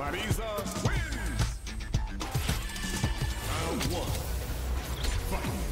Marisa wins! Round one. Fight!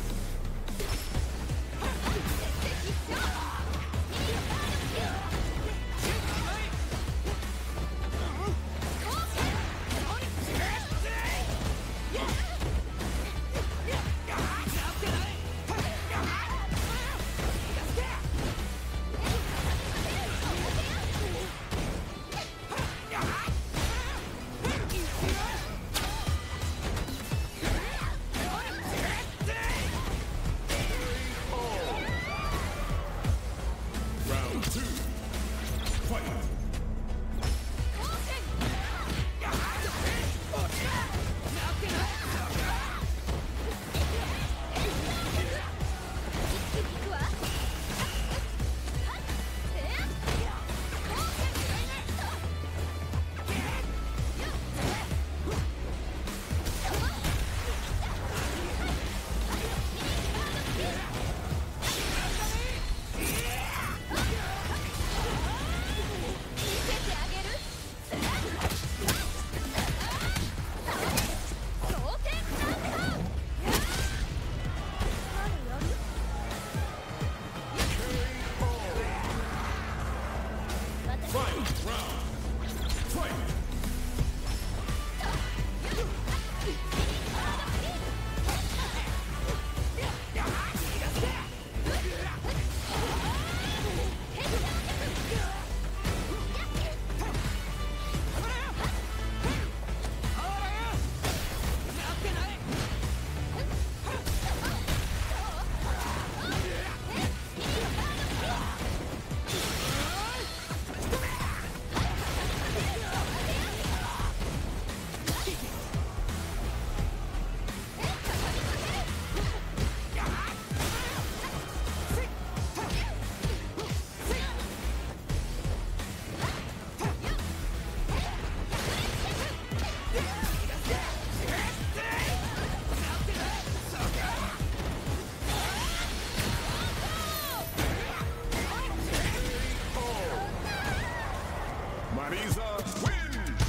Marisa wins!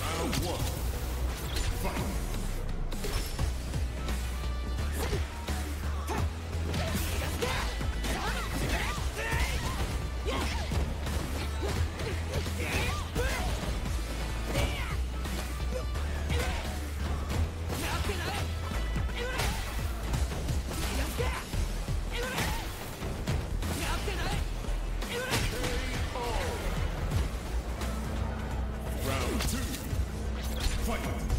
Round one. Fight! Fight!